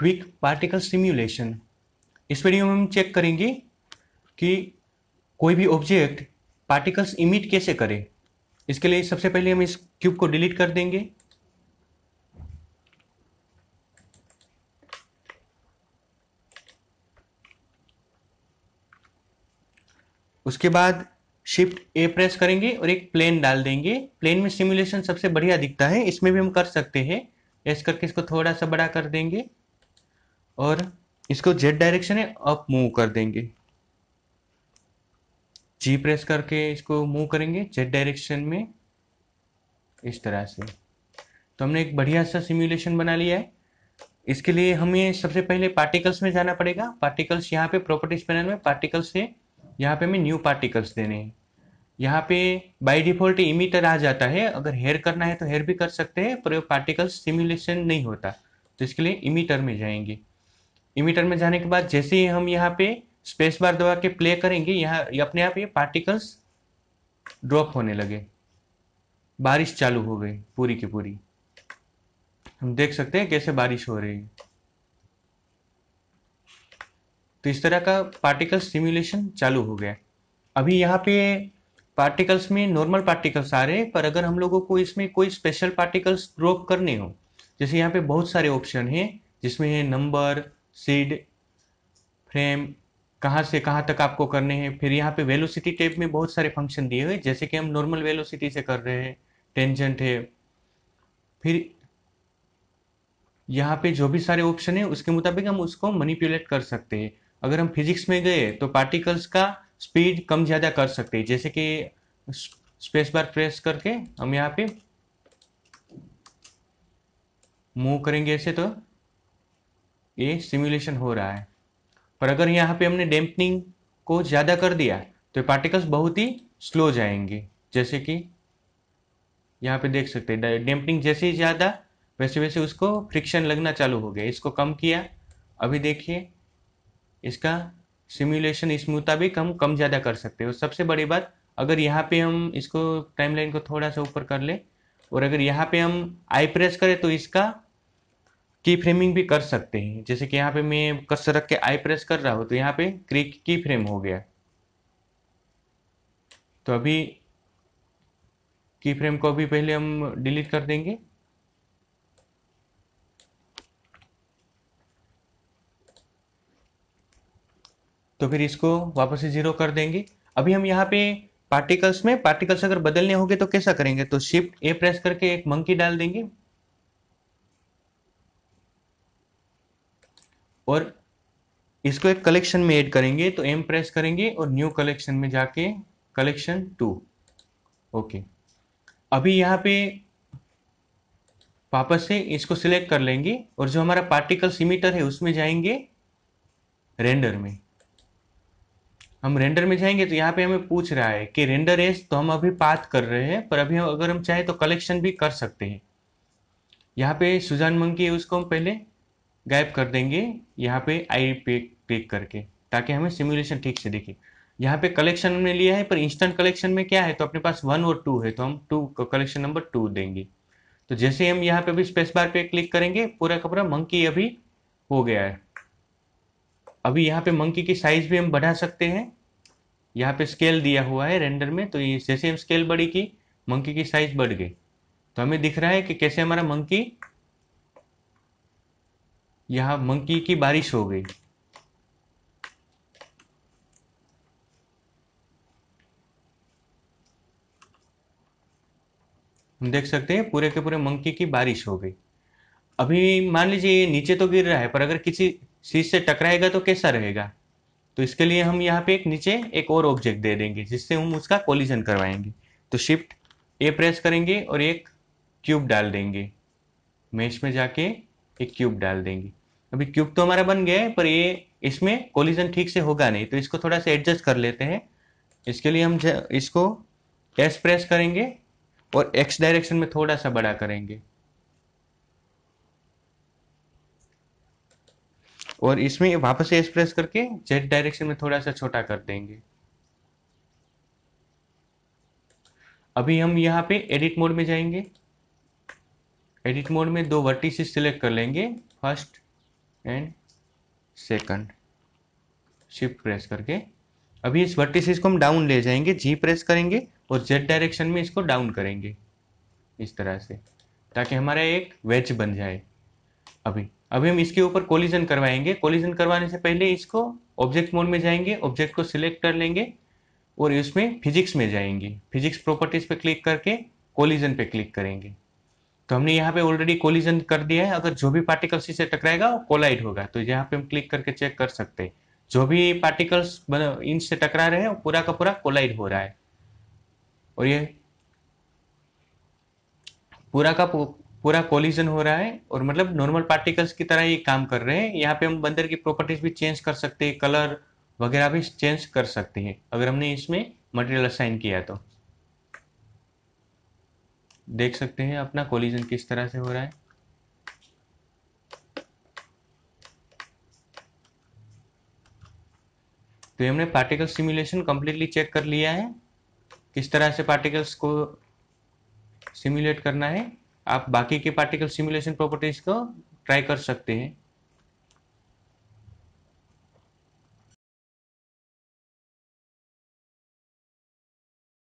Quick particle simulation. इस video में हम चेक करेंगे कि कोई भी ऑब्जेक्ट पार्टिकल्स इमिट कैसे करे। इसके लिए सबसे पहले हम इस क्यूब को डिलीट कर देंगे। उसके बाद शिफ्ट ए प्रेस करेंगे और एक प्लेन डाल देंगे। प्लेन में सिमुलेशन सबसे बढ़िया दिखता है, इसमें भी हम कर सकते हैं। ऐसे करके इसको थोड़ा सा बड़ा कर देंगे और इसको जेड डायरेक्शन है अप मूव कर देंगे। जी प्रेस करके इसको मूव करेंगे जेड डायरेक्शन में। इस तरह से तो हमने एक बढ़िया सा सिमुलेशन बना लिया है। इसके लिए हमें सबसे पहले पार्टिकल्स में जाना पड़ेगा। पार्टिकल्स यहाँ पे प्रॉपर्टीज पैनल में पार्टिकल्स से यहाँ पे हमें न्यू पार्टिकल्स देने हैं। यहाँ पे बाय डिफॉल्ट इमिटर आ जाता है। अगर हेयर करना है तो हेयर भी कर सकते हैं, पर पार्टिकल्स सिमुलेशन नहीं होता, तो इसके लिए इमिटर में जाएंगे। इमिटर में जाने के बाद जैसे ही हम यहाँ पे स्पेस बार दबा के प्ले करेंगे, यहाँ अपने आप ये पार्टिकल्स ड्रॉप होने लगे। बारिश चालू हो गई पूरी की पूरी। हम देख सकते हैं कैसे बारिश हो रही है। तो इस तरह का पार्टिकल सिमुलेशन चालू हो गया। अभी यहाँ पे पार्टिकल्स में नॉर्मल पार्टिकल्स आ रहे हैं, पर अगर हम लोगों को इसमें कोई स्पेशल पार्टिकल्स ड्रॉप करने हो, जैसे यहाँ पे बहुत सारे ऑप्शन हैं जिसमें नंबर, सीड, फ्रेम, कहाँ से कहाँ तक आपको करने हैं। फिर यहाँ पे वेलोसिटी टैब में बहुत सारे फंक्शन दिए हुए, जैसे कि हम नॉर्मल वेलोसिटी से कर रहे हैं, टेंजेंट है। फिर यहाँ पे जो भी सारे ऑप्शन है उसके मुताबिक हम उसको मैनिपुलेट कर सकते हैं। अगर हम फिजिक्स में गए तो पार्टिकल्स का स्पीड कम ज़्यादा कर सकते हैं, जैसे कि स्पेस बार प्रेस करके हम यहाँ पे मूव करेंगे ऐसे, तो ये सिमुलेशन हो रहा है। पर अगर यहाँ पे हमने डैम्पनिंग को ज़्यादा कर दिया तो पार्टिकल्स बहुत ही स्लो जाएंगे, जैसे कि यहाँ पे देख सकते हैं। डैम्पनिंग जैसे ही ज़्यादा वैसे वैसे उसको फ्रिक्शन लगना चालू हो गया। इसको कम किया, अभी देखिए इसका सिमुलेशन इस मुताबिक हम कम ज़्यादा कर सकते हैं। और सबसे बड़ी बात, अगर यहाँ पे हम इसको टाइमलाइन को थोड़ा सा ऊपर कर ले और अगर यहाँ पे हम आई प्रेस करें तो इसका की फ्रेमिंग भी कर सकते हैं। जैसे कि यहाँ पे मैं कर्सर रख के आई प्रेस कर रहा हूँ तो यहाँ पे क्रिक की फ्रेम हो गया। तो अभी की फ्रेम को अभी पहले हम डिलीट कर देंगे। तो फिर इसको वापस से जीरो कर देंगे। अभी हम यहाँ पे पार्टिकल्स में पार्टिकल्स अगर बदलने होंगे तो कैसा करेंगे, तो शिफ्ट ए प्रेस करके एक मंकी डाल देंगे और इसको एक कलेक्शन में ऐड करेंगे। तो एम प्रेस करेंगे और न्यू कलेक्शन में जाके कलेक्शन 2, ओके। अभी यहाँ पे वापस से इसको सिलेक्ट कर लेंगे और जो हमारा पार्टिकल्स इमिटर है उसमें जाएंगे, रेंडर में। हम रेंडर में जाएंगे तो यहाँ पे हमें पूछ रहा है कि रेंडर एस, तो हम अभी बात कर रहे हैं, पर अभी अगर हम चाहें तो कलेक्शन भी कर सकते हैं। यहाँ पे सुजान मंकी है उसको हम पहले गायब कर देंगे, यहाँ पे आई पे क्लिक करके, ताकि हमें सिमुलेशन ठीक से दिखे। यहाँ पे कलेक्शन हमने लिया है, पर इंस्टेंट कलेक्शन में क्या है, तो अपने पास 1 और 2 है, तो हम 2 कलेक्शन नंबर 2 देंगे। तो जैसे हम यहाँ पे अभी स्पेस बार पे क्लिक करेंगे, पूरा का पूरा मंकी अभी हो गया है। अभी यहाँ पे मंकी की साइज भी हम बढ़ा सकते हैं। यहाँ पे स्केल दिया हुआ है रेंडर में, तो ये जैसे हम स्केल बड़ी की, मंकी की साइज बढ़ गई। तो हमें दिख रहा है कि कैसे हमारा मंकी, यहाँ मंकी की बारिश हो गई। हम देख सकते हैं पूरे के पूरे मंकी की बारिश हो गई। अभी मान लीजिए ये नीचे तो गिर रहा है, पर अगर किसी चीज से टकराएगा तो कैसा रहेगा, तो इसके लिए हम यहाँ पे एक नीचे एक और ऑब्जेक्ट दे देंगे जिससे हम उसका कोलिजन करवाएंगे। तो शिफ्ट ए प्रेस करेंगे और एक क्यूब डाल देंगे, मेश में जाके एक क्यूब डाल देंगे। अभी क्यूब तो हमारा बन गया है, पर ये इसमें कोलिजन ठीक से होगा नहीं, तो इसको थोड़ा सा एडजस्ट कर लेते हैं। इसके लिए हम इसको एस प्रेस करेंगे और एक्स डायरेक्शन में थोड़ा सा बड़ा करेंगे और इसमें वापस से एक्सप्रेस करके जेड डायरेक्शन में थोड़ा सा छोटा कर देंगे। अभी हम यहाँ पे एडिट मोड में जाएंगे। एडिट मोड में 2 वर्टिसेस सिलेक्ट कर लेंगे, first and second shift press करके अभी इस वर्टिसेस को हम डाउन ले जाएंगे, जी प्रेस करेंगे और जेड डायरेक्शन में इसको डाउन करेंगे इस तरह से, ताकि हमारा एक वेज बन जाए। अभी हम इसके ऊपर कोलिजन करवाएंगे। कोलिजन करवाने से पहले इसको ऑब्जेक्ट मोड में जाएंगे, ऑब्जेक्ट को सिलेक्ट कर लेंगे और इसमें फिजिक्स में जाएंगे, फिजिक्स प्रॉपर्टीज पे क्लिक करके कोलिजन पे क्लिक करेंगे। तो हमने यहाँ पे ऑलरेडी कोलिजन कर दिया है। अगर जो भी पार्टिकल्स इसे टकराएगा वो कोलाइड होगा, तो यहाँ पे हम क्लिक करके चेक कर सकते हैं जो भी पार्टिकल्स इनसे टकरा रहे हैं वो पूरा का पूरा कोलाइड हो रहा है। और ये पूरा का पूरा कोलिजन हो रहा है और मतलब नॉर्मल पार्टिकल्स की तरह ये काम कर रहे हैं। यहाँ पे हम बंदर की प्रॉपर्टीज भी चेंज कर सकते हैं, कलर वगैरह भी चेंज कर सकते हैं अगर हमने इसमें मटेरियल असाइन किया। तो देख सकते हैं अपना कोलिजन किस तरह से हो रहा है। तो हमने पार्टिकल सिमुलेशन कंप्लीटली चेक कर लिया है, किस तरह से पार्टिकल्स को सिमुलेट करना है। आप बाकी के पार्टिकल सिमुलेशन प्रॉपर्टीज को ट्राई कर सकते हैं।